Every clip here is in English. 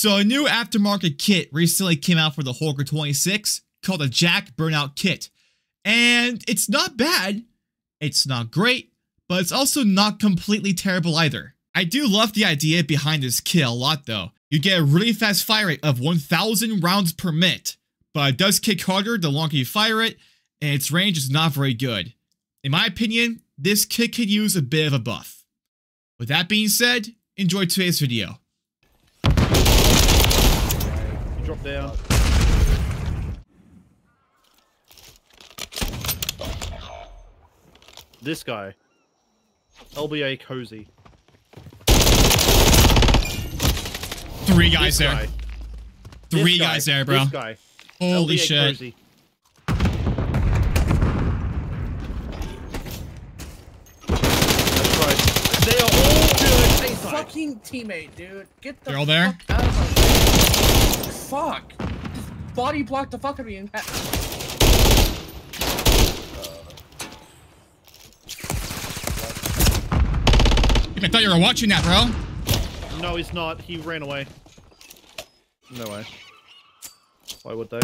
So a new aftermarket kit recently came out for the Holger 26 called the JAK Burnout Kit. And it's not bad, it's not great, but it's also not completely terrible either. I do love the idea behind this kit a lot though. You get a really fast fire rate of 1,000 rounds per minute, but it does kick harder the longer you fire it, and its range is not very good. In my opinion, this kit could use a bit of a buff. With that being said, enjoy today's video. You drop down. This guy. LBA Cozy. Three guys there. Three guys there, bro. Holy shit. They are all good. They fucking teammate, dude. Get the fuck out of my fuck. Just body blocked the fuck out of me. And I thought you were watching that, bro. No, he's not. He ran away. No way. Why would they?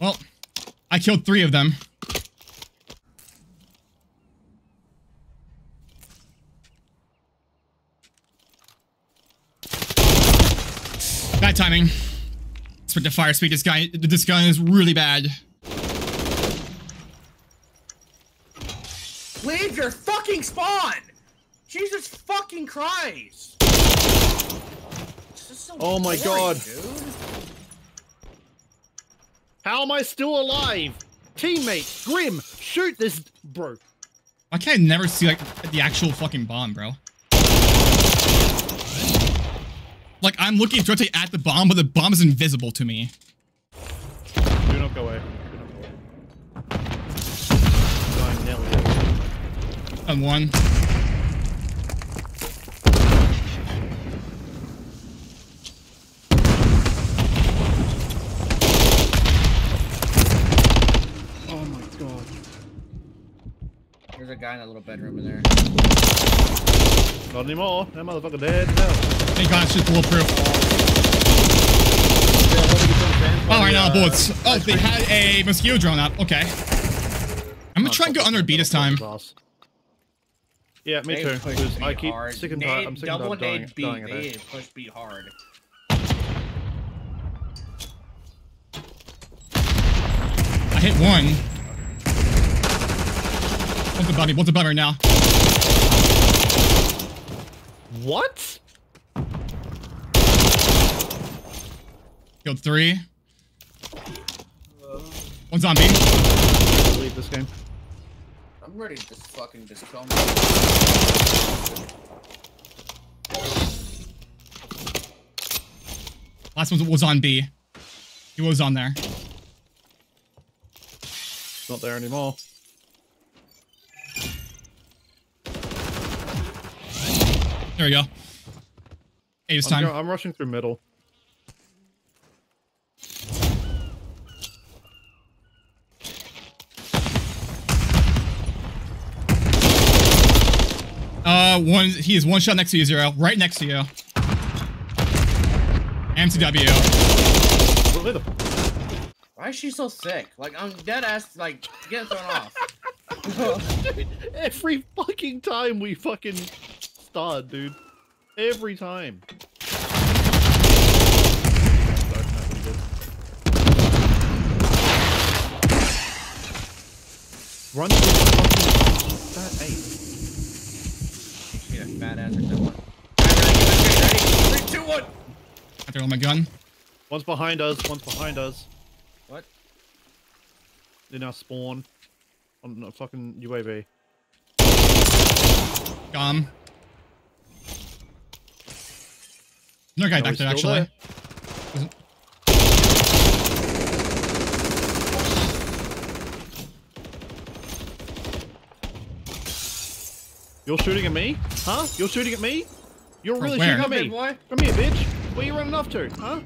Well, I killed three of them. Bad timing. Sprint to fire speed. This gun is really bad. Leave your fucking spawn! Jesus fucking Christ! This is so oh my boring, god! Dude. How am I still alive? Teammate, Grim, shoot this, bro. Why can't I never see like the actual fucking bomb, bro? Like I'm looking directly at the bomb, but the bomb is invisible to me. Do not go away. Do not go away. I'm one. There's a guy in that little bedroom in there. Not anymore. That motherfucker dead. No. Hey guys, just bulletproof. Oh, right now bullets. Oh, they had a mosquito drone up. Okay. I'm gonna try and go under B this time. Yeah, me too. I keep sick and tired. I'm sick and tired of dying. They push B hard. I hit one. What's above right now? What? Killed three. One zombie. I can't believe this game. I'm ready to just fucking just kill me. Last one was on B. He was on there. Not there anymore. There we go. Hey, it's time. I'm rushing through middle. One. He is one shot next to you, Zero. Right next to you. MCW. Why is she so sick? Like I'm dead ass. Like get thrown off. Dude, every fucking time we fucking. Start, dude. Every time. Run to the fat ace. Yeah, fat ass or someone. 3, 2, 1. I throw my gun. One's behind us. One's behind us. What? In our spawn. On a fucking UAV. Gum. Another guy back there, actually. There. You're shooting at me? Huh? You're shooting at me? You're really shooting at me? Boy. Come here, bitch. Where you running off to? Huh?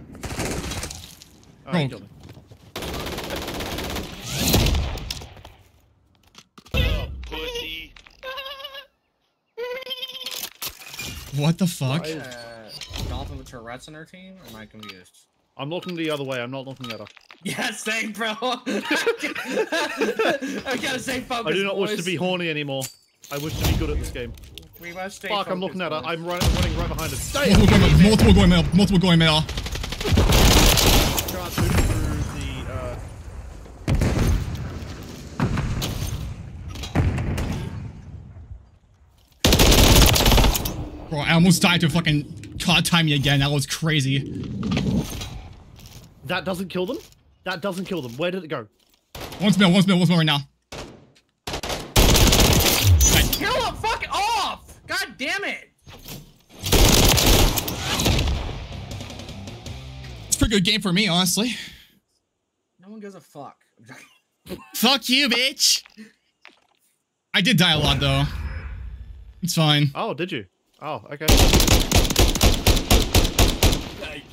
Alright, kill me. Pussy. What the fuck? Why, Dolphin with Tourette's in her team? Or am I confused? I'm looking the other way. I'm not looking at her. Yeah, same, bro. I gotta stay focused. I do not wish to be horny anymore. I wish to be good at this game. We must stay focused. Fuck, I'm looking at her. I'm running right behind her. Multiple going male. Multiple going male. Shot through the. Bro, I almost died to fucking card time me again. That was crazy. That doesn't kill them? That doesn't kill them. Where did it go? One's male right now. Right. Kill him, fuck off! God damn it! It's a pretty good game for me, honestly. No one gives a fuck. Fuck you, bitch! I did die a lot, though. It's fine. Oh, did you? Oh, okay.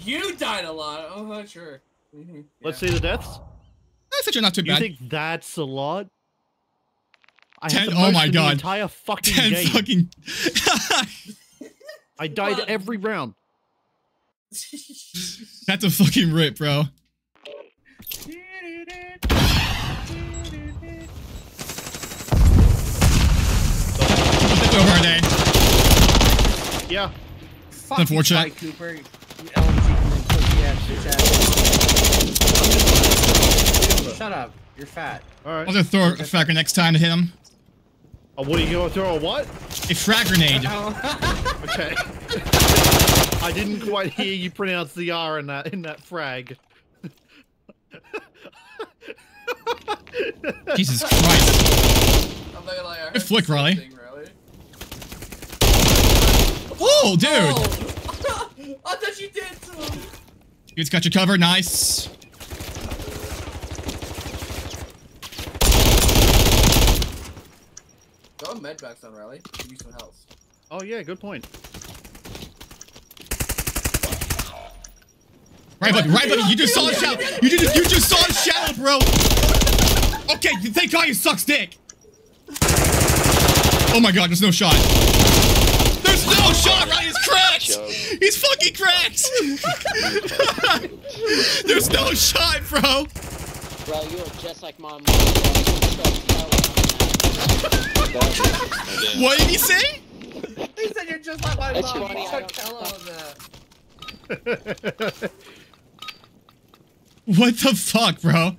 You died a lot. I'm not sure. Mm-hmm. Yeah. Let's see the deaths. That's actually not too bad. You think that's a lot? I had the most in the entire fucking game. I died every round. That's a fucking rip, bro. That's over our day. Yeah. Fuck, unfortunate. Cooper. Shut up. You're fat. Alright. I'll just throw a frag grenade next time to hit him. Oh, what are you gonna throw? A what? A frag grenade. Oh. Okay. I didn't quite hear you pronounce the R in that frag. Jesus Christ. I'm not gonna lie, good flick, Riley. Really. Oh, dude! Oh. I thought you did too! Dude's got your cover, nice! Throw a med back on Riley. Give me some health. Oh yeah, good point. Right buddy, you just saw a shadow! You just saw a shadow, bro! Okay, thank God you suck dick! Oh my god, there's no shot. There's no shot, Riley! It's cracked! He's fucking cracked! There's no shot, bro! Bro, you look just like my mom. What did he say? He said you're just like my mom. What the fuck, bro?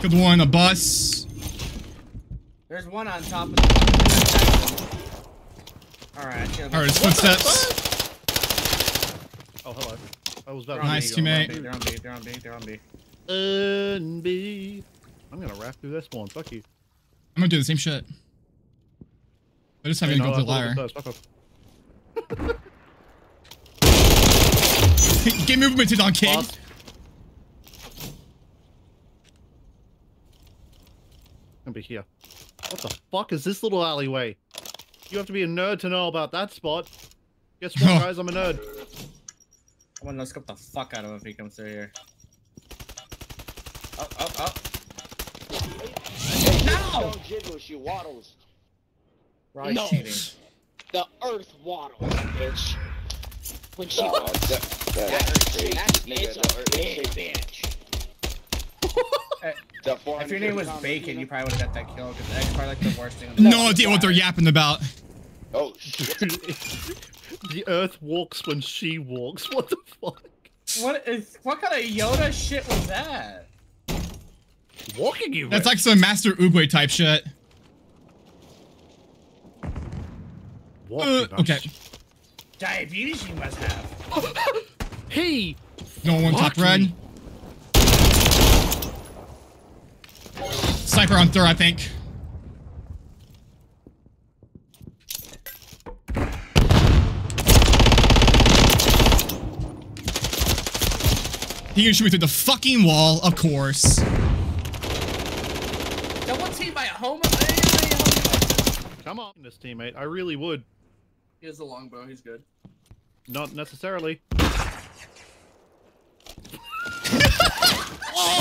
Good one, a bus. There's one on top of the. Alright, his footsteps. Oh, hello. I was about to. Nice teammate. They're on B. I'm gonna wrap through this one. Fuck you. I'm gonna do the same shit. I just haven't even gone to the liar. Get movement to Don King. Gonna be here. What the fuck is this little alleyway? You have to be a nerd to know about that spot. Guess what, guys? I'm a nerd. I'm gonna scope the fuck out of him if he comes through here. Oh. No! Don't jiggle, she waddles. Right, no. The earth waddles, bitch. When she waddles. If your name was Bacon, you probably would have got that kill, because that's probably like the worst thing. No idea what they're yapping about. Oh shit. The earth walks when she walks. What the fuck? What kind of Yoda shit was that? Walking you. That's like some Master Oogway type shit. Okay. Diabetes you must have. Hey! No one top red. Sniper on third, I think. He can shoot me through the fucking wall, of course. Someone's hit by a homo. Come on, this teammate. I really would. He has a longbow. He's good. Not necessarily. Oh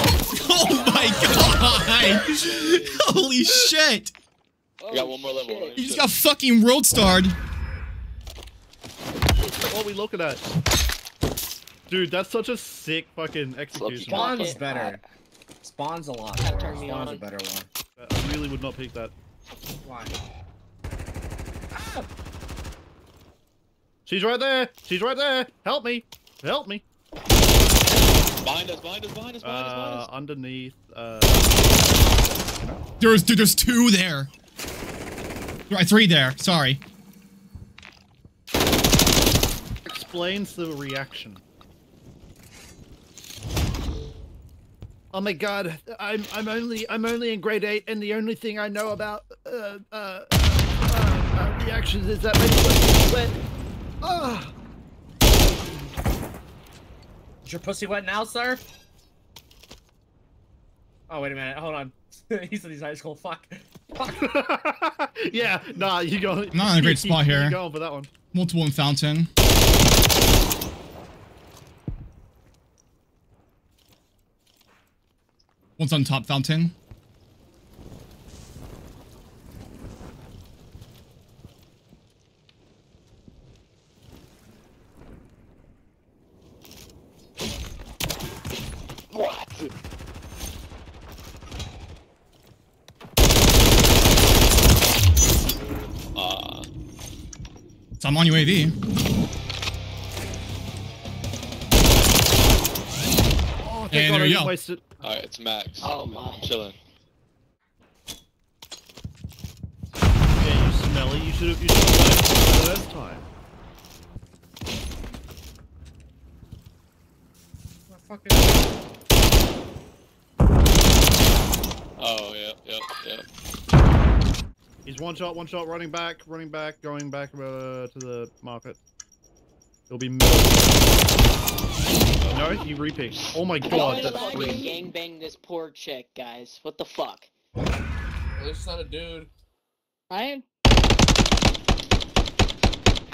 my god! Holy shit! I got one more level. You just got fucking world starred. What are we looking at? Dude, that's such a sick fucking execution. Spawn's better. Spawn's a lot better. Spawn's a better one. I really would not pick that. Why? Ah. She's right there! She's right there! Help me! Help me! Behind us, behind us, behind us, behind us, behind us. Underneath, There's two there. Right, three there, sorry. Explains the reaction. Oh my god, I'm only in grade 8 and the only thing I know about, reactions is that my pussy wet. Oh. Is your pussy wet now, sir? Oh, wait a minute. Hold on. He said he's high school. Fuck. Fuck. Yeah, nah, you go. I'm not in a great spot here. You go for that one. Multiple in fountain. One's on top fountain. So I'm on UAV. Oh, and there you go. Wasted. All right, it's Max. Oh my. Chilling. Yeah, you smelly. You should have. You should have last time. Oh yeah. He's one shot, running back, going back to the market. It'll be no, you repeat. Oh my god, that's free. Gangbang this poor chick, guys. What the fuck? Well, this is not a dude. Ryan.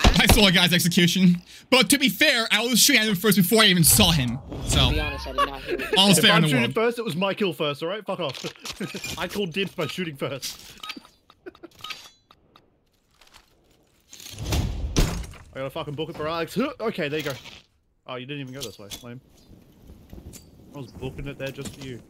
I saw a guy's execution, but to be fair, I was shooting at him first before I even saw him. So, to be honest, I did not hear it. All fair in the world. If I'm shooting first, it was my kill first. All right, fuck off. I called dibs by shooting first. I got a fucking bucket for Alex. Okay, there you go. Oh, you didn't even go this way, lame. I was booking it there just for you.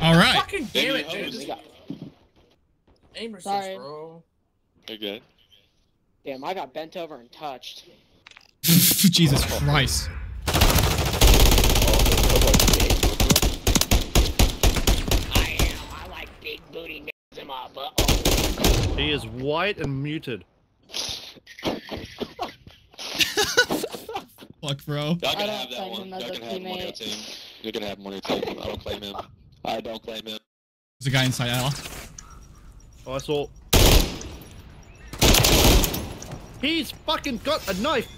All right. Fucking damn it, dude. Aim resist, bro. You're good. Damn, I got bent over and touched. Jesus Christ. I am. I like big booty niggas in my butt. He is white and muted. Fuck, bro. Y'all can have that one. Y'all can have one on your team. You're gonna have one on your team. I don't claim him. I don't claim him. There's a guy inside out. Oh, I saw. He's fucking got a knife!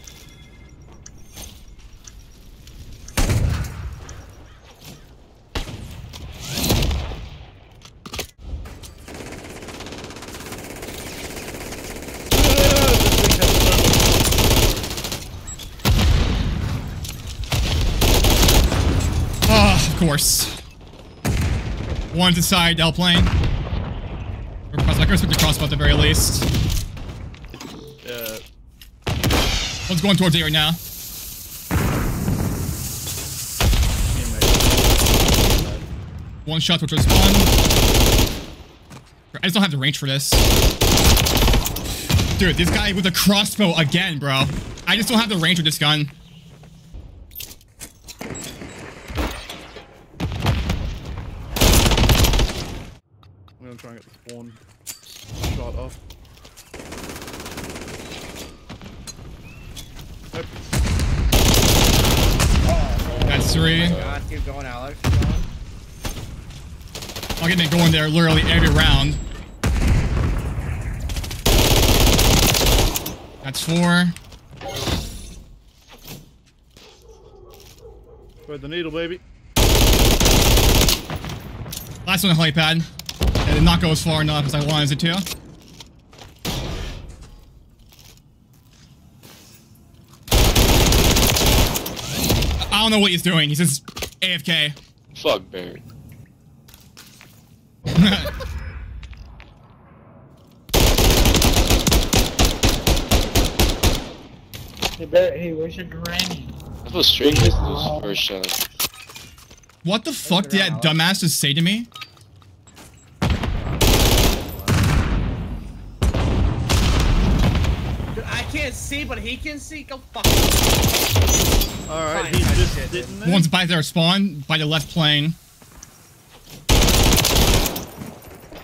Ah, of course. One's inside L plane. I can respect the crossbow at the very least. One's going towards it right now. One shot towards spawn. I just don't have the range for this. Dude, this guy with a crossbow again, bro. I just don't have the range with this gun. I'm gonna try and get the spawn shot off. That's three. Oh, going, Alex. Keep going. I'm getting it going there literally every round. That's four. Where's the needle, baby? Last one, the heli pad. It did not go as far enough as I wanted it to. I don't know what he's doing. He's just AFK. Fuck, Barry. Hey, Barry, hey, where's your granny? That was straight to his first shot. What the fuck did that dumbass just say to me? I can't see, but he can see. Go fuck. Alright, he just didn't move. One's by their spawn, by the left plane.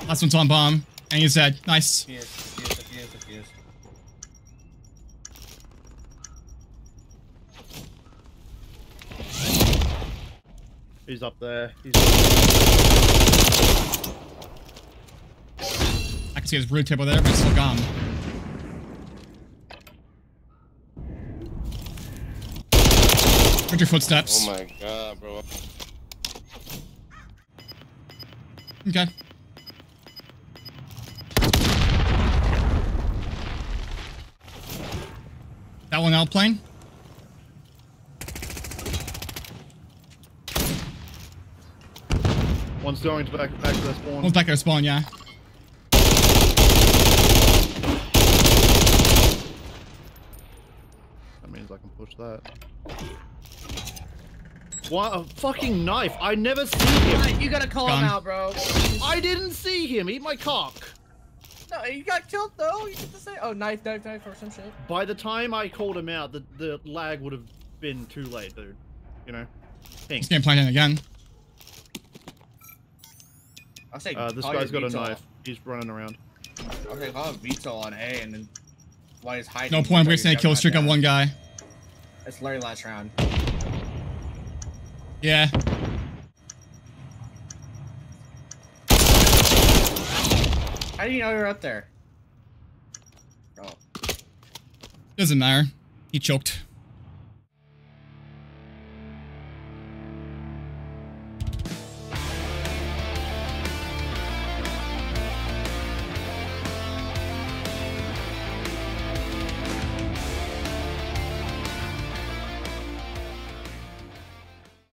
Last one's on bomb, and he's dead. Nice. Yes. He's up there. I can see his root tip over there, but he's still gone. Heard your footsteps. Oh my god, bro. Okay. That one out plane. One's going back to their spawn. One's back to their spawn, yeah. That means I can push that. What a fucking knife! I never see him! You gotta call him out, bro. I didn't see him! Eat my cock! No, he got killed though! You get to say, oh, knife or some shit. By the time I called him out, the lag would have been too late, dude. You know? He's gonna play him again. I'll say this guy's got a knife. He's running around. Okay, I'll have Vito on A and then while he's hiding. No point wasting a kill streak on one guy. That's Larry last round. Yeah. How do you know you're up there? Oh. Doesn't matter. He choked.